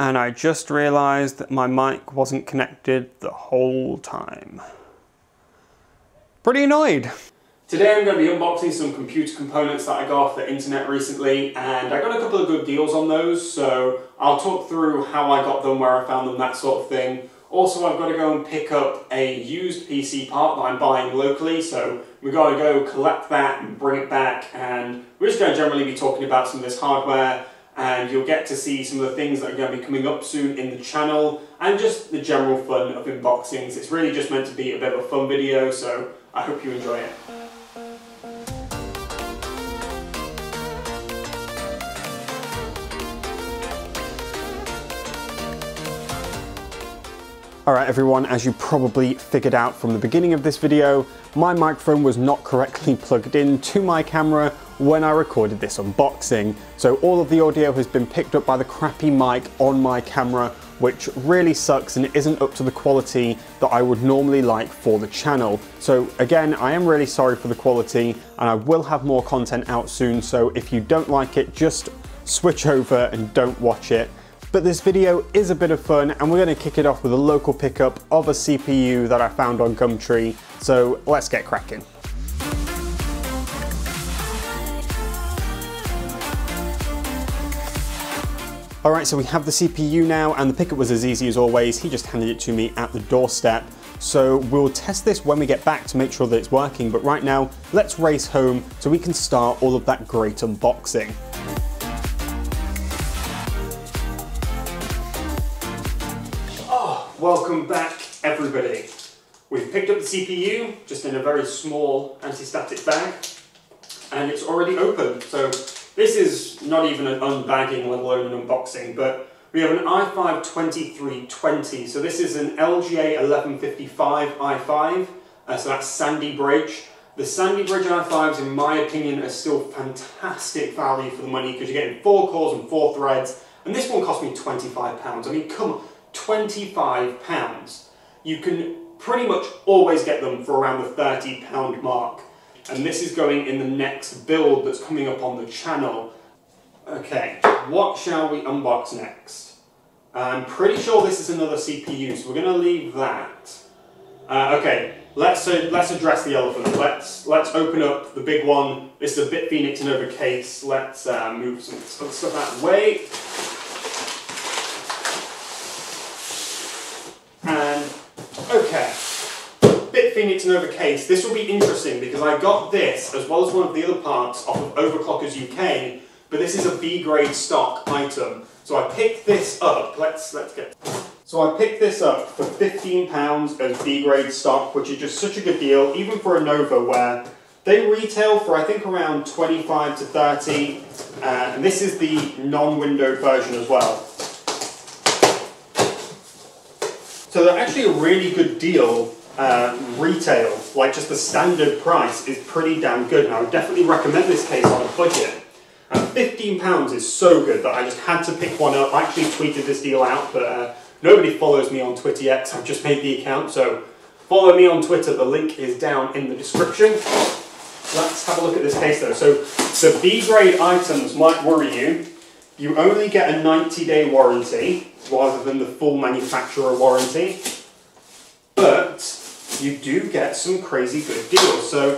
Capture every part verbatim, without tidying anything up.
and I just realized that my mic wasn't connected the whole time. Pretty annoyed. Today I'm going to be unboxing some computer components that I got off the internet recently, and I got a couple of good deals on those, so I'll talk through how I got them, where I found them, that sort of thing. Also, I've got to go and pick up a used P C part that I'm buying locally, so we've got to go collect that and bring it back, and we're just going to generally be talking about some of this hardware, and you'll get to see some of the things that are going to be coming up soon in the channel, and just the general fun of unboxings. It's really just meant to be a bit of a fun video, so I hope you enjoy it. Alright everyone, as you probably figured out from the beginning of this video, my microphone was not correctly plugged in to my camera when I recorded this unboxing. So all of the audio has been picked up by the crappy mic on my camera, which really sucks and isn't up to the quality that I would normally like for the channel. So again, I am really sorry for the quality, and I will have more content out soon, so if you don't like it, just switch over and don't watch it. But this video is a bit of fun, and we're going to kick it off with a local pickup of a C P U that I found on Gumtree, so let's get cracking. Alright, so we have the C P U now, and the pickup was as easy as always. He just handed it to me at the doorstep. So we'll test this when we get back to make sure that it's working, but right now, let's race home so we can start all of that great unboxing. Welcome back, everybody. We've picked up the C P U, just in a very small anti-static bag, and it's already open. So this is not even an unbagging, let alone an unboxing, but we have an i five twenty-three twenty. So this is an L G A eleven fifty-five i five, uh, so that's Sandy Bridge. The Sandy Bridge i fives, in my opinion, are still fantastic value for the money, because you're getting four cores and four threads, and this one cost me twenty-five pounds. I mean, come on. twenty-five pounds. You can pretty much always get them for around the thirty pound mark, and this is going in the next build that's coming up on the channel. Okay, what shall we unbox next? I'm pretty sure this is another C P U, so we're going to leave that. Uh, okay, let's uh, let's address the elephant. Let's let's open up the big one. This is a BitFenix Nova case. Let's uh, move some stuff out of the way. Okay, BitFenix Nova case. This will be interesting because I got this as well as one of the other parts off of Overclockers U K, but this is a B-grade stock item. So I picked this up. Let's let's get. So I picked this up for fifteen pounds as B-grade stock, which is just such a good deal, even for a Nova, where they retail for I think around twenty-five to thirty, uh, and this is the non-windowed version as well. So they're actually a really good deal uh, retail, like just the standard price is pretty damn good, and I would definitely recommend this case on a budget. And fifteen pounds is so good that I just had to pick one up. I actually tweeted this deal out, but uh, nobody follows me on Twitter yet, so I've just made the account, so follow me on Twitter, the link is down in the description. Let's have a look at this case though. So the B-grade items might worry you. You only get a ninety day warranty, rather than the full manufacturer warranty, but you do get some crazy good deals. So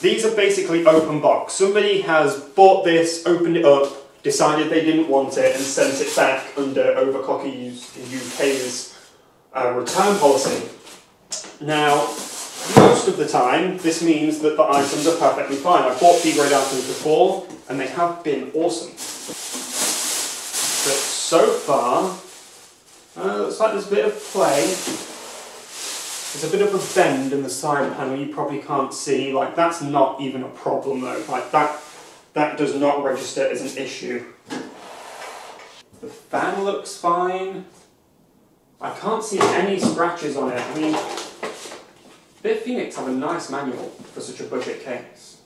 these are basically open box. Somebody has bought this, opened it up, decided they didn't want it, and sent it back under Overclockers U K's uh, return policy. Now, most of the time, this means that the items are perfectly fine. I've bought B-grade items before, and they have been awesome. But so far, uh, looks like there's a bit of play. There's a bit of a bend in the side panel you probably can't see. Like, that's not even a problem though. Like, that, that does not register as an issue. The fan looks fine. I can't see any scratches on it. I mean, BitFenix have a nice manual for such a budget case.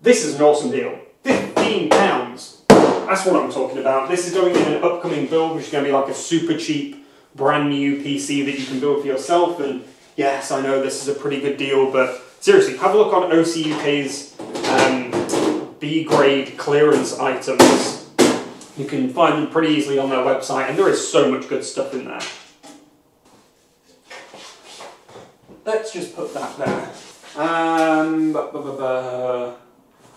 This is an awesome deal. fifteen pounds. That's what I'm talking about. This is going in an upcoming build, which is going to be like a super cheap, brand new P C that you can build for yourself. And yes, I know this is a pretty good deal, but seriously, have a look on O C U K's um, B-grade clearance items. You can find them pretty easily on their website, and there is so much good stuff in there. Let's just put that there. Um, buh, buh, buh, buh.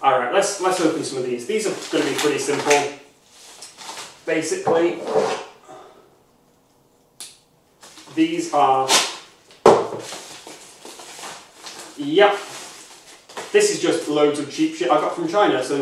All right, let's let's open some of these. These are going to be pretty simple. Basically, these are. Yep. This is just loads of cheap shit I got from China. So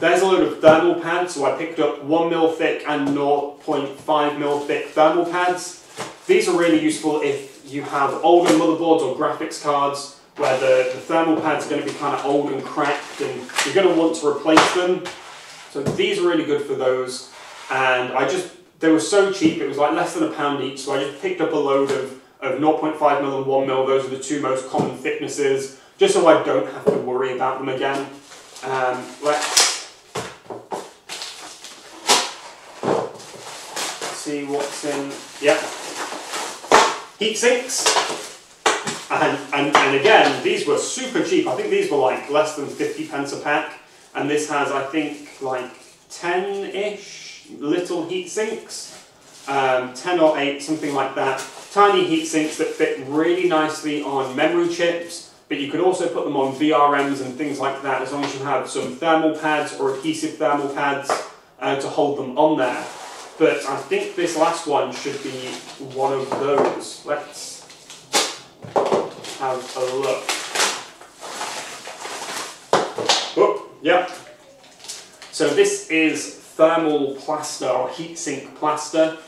there's a load of thermal pads. So I picked up one mil thick and zero point five mil thick thermal pads. These are really useful if you have older motherboards or graphics cards where the, the thermal pads are going to be kind of old and cracked and you're going to want to replace them. So these are really good for those. And I just, they were so cheap, it was like less than a pound each. So I just picked up a load of of zero point five mil and one mil, those are the two most common thicknesses, just so I don't have to worry about them again. Um, let's see what's in, yep, heat sinks. And, and, and again, these were super cheap. I think these were like less than fifty pence a pack, and this has, I think, like ten-ish little heat sinks. Um, ten or eight, something like that. Tiny heat sinks that fit really nicely on memory chips, but you could also put them on V R Ms and things like that, as long as you have some thermal pads or adhesive thermal pads uh, to hold them on there. But I think this last one should be one of those. Let's have a look. Oh, yep. So this is thermal plaster or heatsink plaster.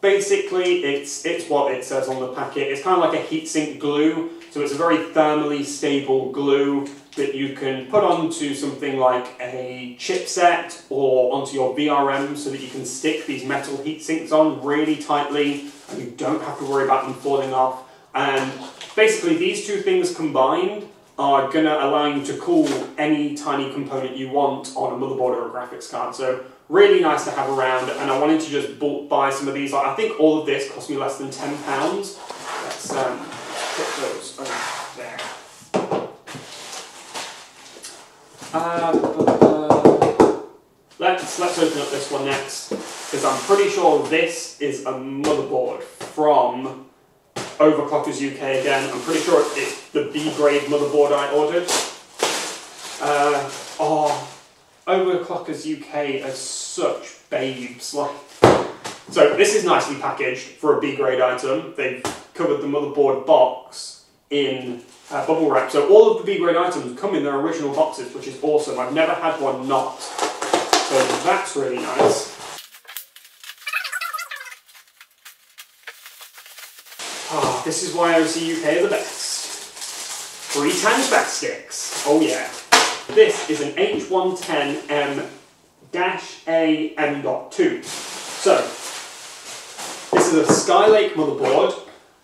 Basically, it's it's what it says on the packet. It's kind of like a heatsink glue, so it's a very thermally stable glue that you can put onto something like a chipset or onto your V R M, so that you can stick these metal heatsinks on really tightly, and you don't have to worry about them falling off. And basically, these two things combined are going to allow you to cool any tiny component you want on a motherboard or a graphics card. So really nice to have around, and I wanted to just bulk buy some of these. Like, I think all of this cost me less than ten pounds. Let's um, put those over there. Uh, let's, let's open up this one next, because I'm pretty sure this is a motherboard from Overclockers U K again. I'm pretty sure it's the B-grade motherboard I ordered. Uh, oh, Overclockers U K are such babes. Like, so this is nicely packaged for a B-grade item. They've covered the motherboard box in uh, bubble wrap. So all of the B-grade items come in their original boxes, which is awesome. I've never had one not. So that's really nice. Oh, this is why O C U K are the best. Free Tanchback sticks. Oh yeah. This is an H one ten M A M dot two. So, this is a Skylake motherboard,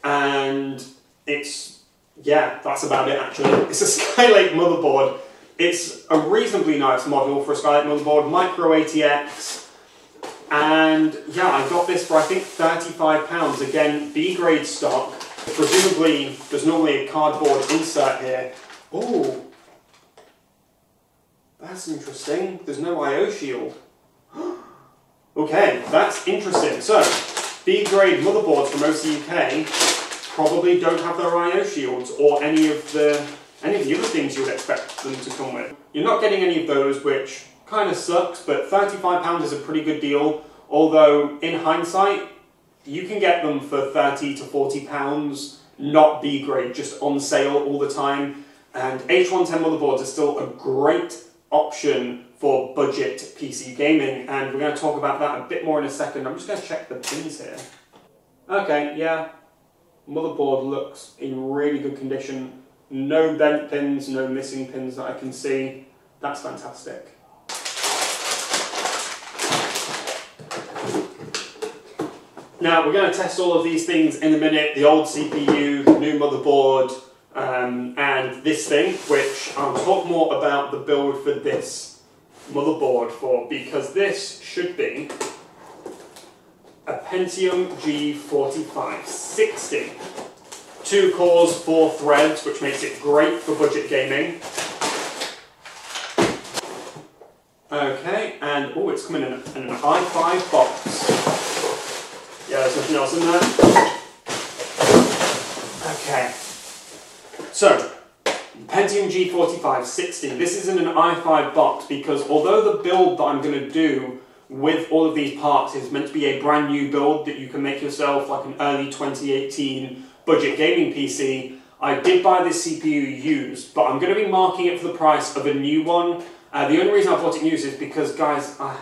and it's, yeah, that's about it actually. It's a Skylake motherboard. It's a reasonably nice model for a Skylake motherboard, Micro A T X. And yeah, I got this for I think thirty-five pounds, again, B-grade stock. Presumably, there's normally a cardboard insert here. Oh, that's interesting. There's no I O shield. Okay, that's interesting. So, B-grade motherboards from O C U K probably don't have their I O shields or any of the any of the other things you would expect them to come with. You're not getting any of those, which kind of sucks, but thirty-five pounds is a pretty good deal. Although in hindsight, you can get them for thirty to forty pounds, not B grade, just on sale all the time. And H one ten motherboards are still a great option for budget P C gaming, and we're going to talk about that a bit more in a second. I'm just going to check the pins here. Okay, yeah, motherboard looks in really good condition. No bent pins, no missing pins that I can see. That's fantastic. Now, we're going to test all of these things in a minute. The old C P U, the new motherboard, um, and this thing, which I'll talk more about the build for this motherboard for, because this should be a Pentium G forty-five sixty. Two cores, four threads, which makes it great for budget gaming. Okay. and oh, it's coming in a, in a hi-fi box. Yeah, there's nothing else in there. Okay. So, Pentium G forty-five sixty. This is in an i five box because although the build that I'm going to do with all of these parts is meant to be a brand new build that you can make yourself, like an early twenty eighteen budget gaming P C, I did buy this C P U used, but I'm going to be marking it for the price of a new one. Uh, the only reason I bought it used is because, guys, I,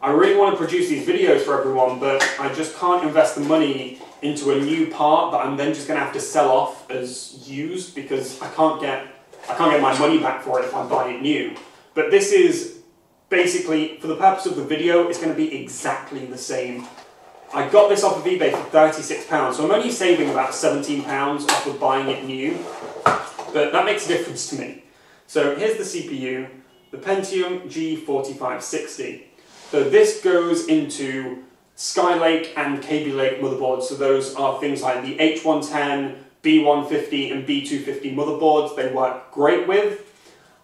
I really want to produce these videos for everyone, but I just can't invest the money into a new part that I'm then just going to have to sell off as used, because I can't get I can't get my money back for it if I buy it new. But this is basically, for the purpose of the video, it's going to be exactly the same. I got this off of eBay for thirty-six pounds, so I'm only saving about seventeen pounds off of buying it new, but that makes a difference to me. So here's the C P U, the Pentium G forty-five sixty. So this goes into Skylake and Kaby Lake motherboards, so those are things like the H one ten, B one fifty and B two fifty motherboards. They work great with.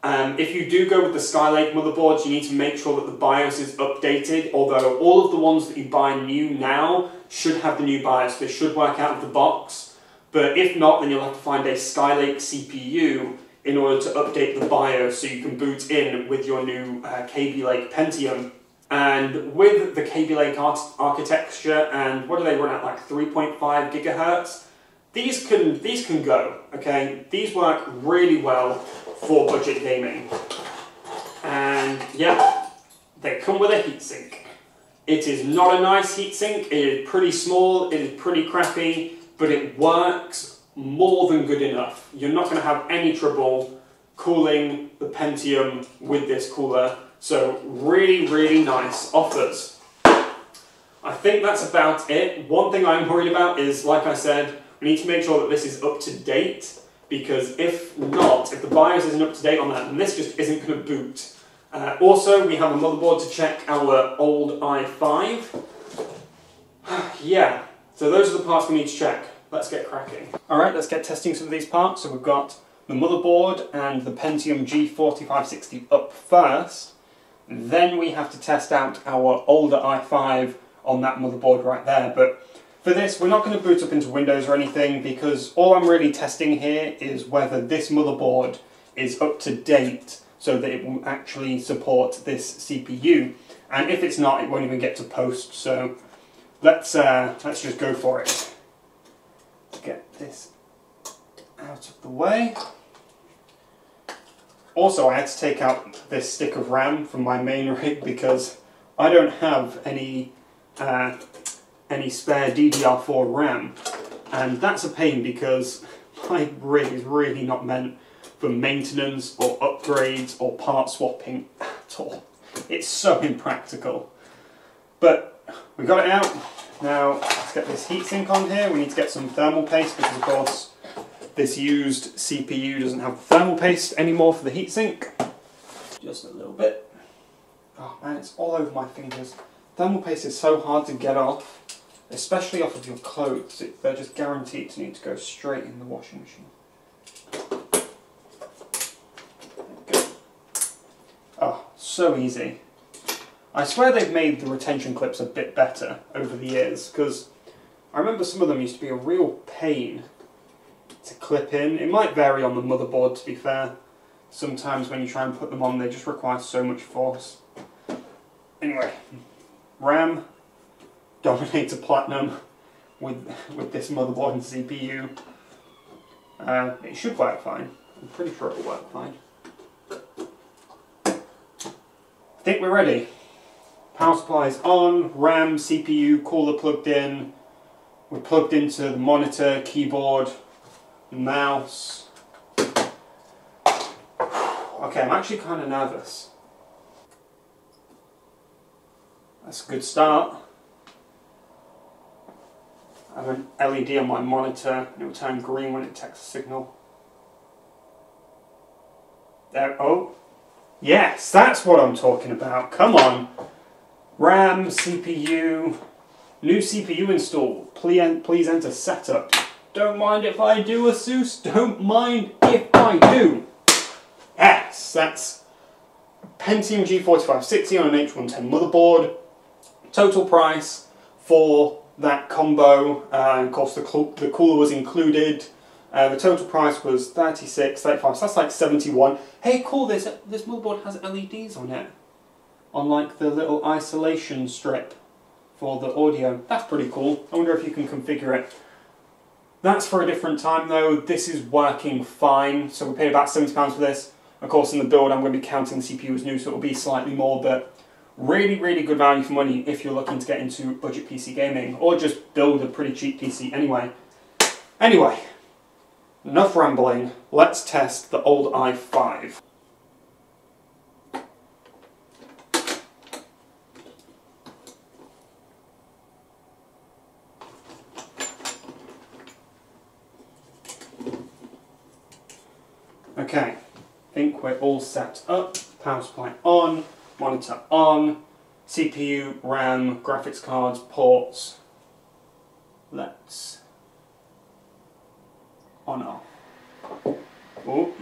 Um, if you do go with the Skylake motherboards, you need to make sure that the BIOS is updated, although all of the ones that you buy new now should have the new BIOS. They should work out of the box, but if not, then you'll have to find a Skylake C P U in order to update the BIOS so you can boot in with your new uh, Kaby Lake Pentium. And with the Kaby Lake art architecture, and what do they run at, like three point five gigahertz? These can, these can go, okay? These work really well for budget gaming. And yeah, they come with a heatsink. It is not a nice heatsink, it is pretty small, it is pretty crappy, but it works more than good enough. You're not gonna have any trouble cooling the Pentium with this cooler. So really, really nice offers. I think that's about it. One thing I'm worried about is, like I said, we need to make sure that this is up to date, because if not, if the BIOS isn't up to date on that, then this just isn't going to boot. Uh, also, we have a motherboard to check our old i five. Yeah, so those are the parts we need to check. Let's get cracking. Alright, let's get testing some of these parts. So we've got the motherboard and the Pentium G forty-five sixty up first. Then we have to test out our older i five on that motherboard right there. But for this, we're not going to boot up into Windows or anything, because all I'm really testing here is whether this motherboard is up to date so that it will actually support this C P U. And if it's not, it won't even get to post, so let's, uh, let's just go for it. Get this out of the way. Also, I had to take out this stick of RAM from my main rig because I don't have any uh, any spare D D R four RAM, and that's a pain because my rig is really not meant for maintenance or upgrades or part swapping at all. It's so impractical. But we got it out. Now let's get this heatsink on here. We need to get some thermal paste because of course this used C P U doesn't have thermal paste anymore for the heatsink. Just a little bit. Oh man, it's all over my fingers. Thermal paste is so hard to get off, especially off of your clothes. They're just guaranteed to need to go straight in the washing machine. There we go. Oh, so easy. I swear they've made the retention clips a bit better over the years, because I remember some of them used to be a real pain to clip in. It might vary on the motherboard, to be fair. Sometimes when you try and put them on, they just require so much force. Anyway, RAM, Dominator Platinum with with this motherboard and C P U. Uh, it should work fine. I'm pretty sure it'll work fine. I think we're ready. Power supply is on, RAM, C P U, cooler plugged in. We're plugged into the monitor, keyboard, mouse. Okay, I'm actually kind of nervous. That's a good start. I have an L E D on my monitor, and it will turn green when it detects the signal. There, oh, yes, that's what I'm talking about, come on. RAM, C P U, new C P U installed, please enter setup. Don't mind if I do, ASUS, don't mind if I do. Yes, that's Pentium G forty-five sixty on an H one ten motherboard. Total price for that combo, uh, and of course the, the cooler was included. Uh, the total price was thirty-six, thirty-five, so that's like seventy-one. Hey, cool, this, this motherboard has L E Ds on it, on like the little isolation strip for the audio. That's pretty cool. I wonder if you can configure it. That's for a different time though. This is working fine, so we paid about seventy pounds for this. Of course, in the build I'm going to be counting the C P U as new, so it'll be slightly more, but really, really good value for money if you're looking to get into budget P C gaming, or just build a pretty cheap P C anyway. Anyway, enough rambling, let's test the old i five. Okay, I think we're all set up. Power supply on, monitor on, C P U, RAM, graphics cards, ports. Let's on off. Oh,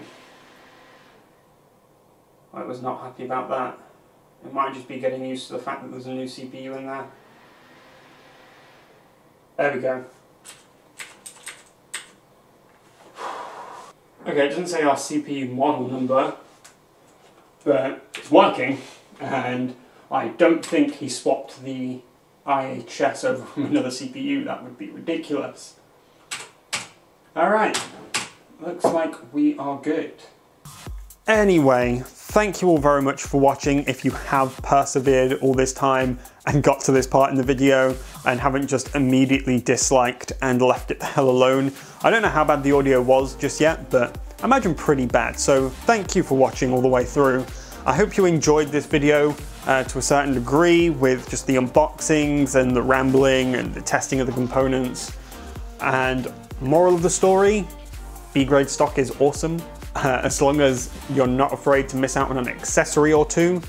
I was not happy about that. It might just be getting used to the fact that there's a new C P U in there. There we go. Okay, it doesn't say our C P U model number, but it's working, and I don't think he swapped the I H S over from another C P U. That would be ridiculous. Alright, looks like we are good. Anyway, thank you all very much for watching. If you have persevered all this time and got to this part in the video and haven't just immediately disliked and left it the hell alone, I don't know how bad the audio was just yet, but I imagine pretty bad. So thank you for watching all the way through. I hope you enjoyed this video uh, to a certain degree, with just the unboxings and the rambling and the testing of the components. And moral of the story, B-grade stock is awesome. Uh, as long as you're not afraid to miss out on an accessory or two.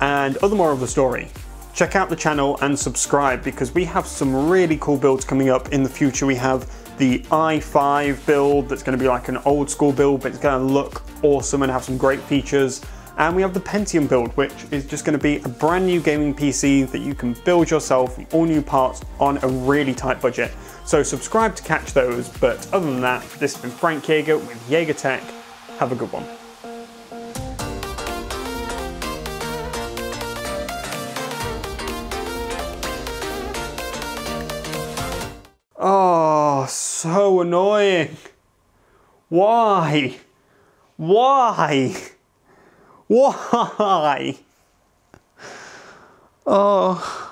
And other moral of the story, check out the channel and subscribe, because we have some really cool builds coming up in the future. We have the i five build that's going to be like an old school build, but it's going to look awesome and have some great features. And we have the Pentium build, which is just going to be a brand new gaming P C that you can build yourself from all new parts on a really tight budget. So subscribe to catch those. But other than that, this has been Frank Jaeger with Jaeger Tech. Have a good one. Oh, so annoying. Why? Why? Why? Oh.